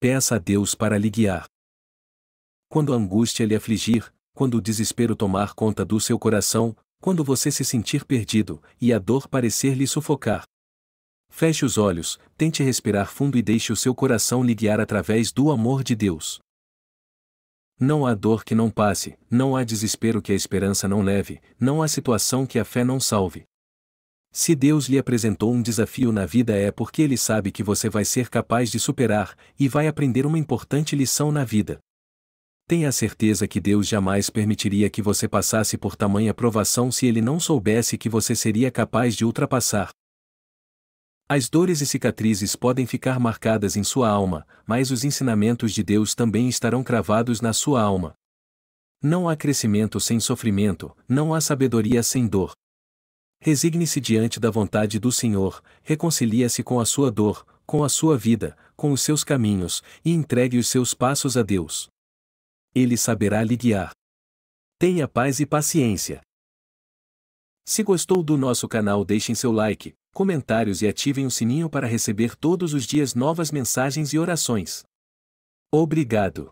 Peça a Deus para lhe guiar. Quando a angústia lhe afligir, quando o desespero tomar conta do seu coração, quando você se sentir perdido, e a dor parecer lhe sufocar. Feche os olhos, tente respirar fundo e deixe o seu coração lhe guiar através do amor de Deus. Não há dor que não passe, não há desespero que a esperança não leve, não há situação que a fé não salve. Se Deus lhe apresentou um desafio na vida é porque Ele sabe que você vai ser capaz de superar, e vai aprender uma importante lição na vida. Tenha a certeza que Deus jamais permitiria que você passasse por tamanha provação se Ele não soubesse que você seria capaz de ultrapassar. As dores e cicatrizes podem ficar marcadas em sua alma, mas os ensinamentos de Deus também estarão cravados na sua alma. Não há crescimento sem sofrimento, não há sabedoria sem dor. Resigne-se diante da vontade do Senhor, reconcilia-se com a sua dor, com a sua vida, com os seus caminhos, e entregue os seus passos a Deus. Ele saberá lhe guiar. Tenha paz e paciência. Se gostou do nosso canal, deixem seu like, comentários e ativem o sininho para receber todos os dias novas mensagens e orações. Obrigado.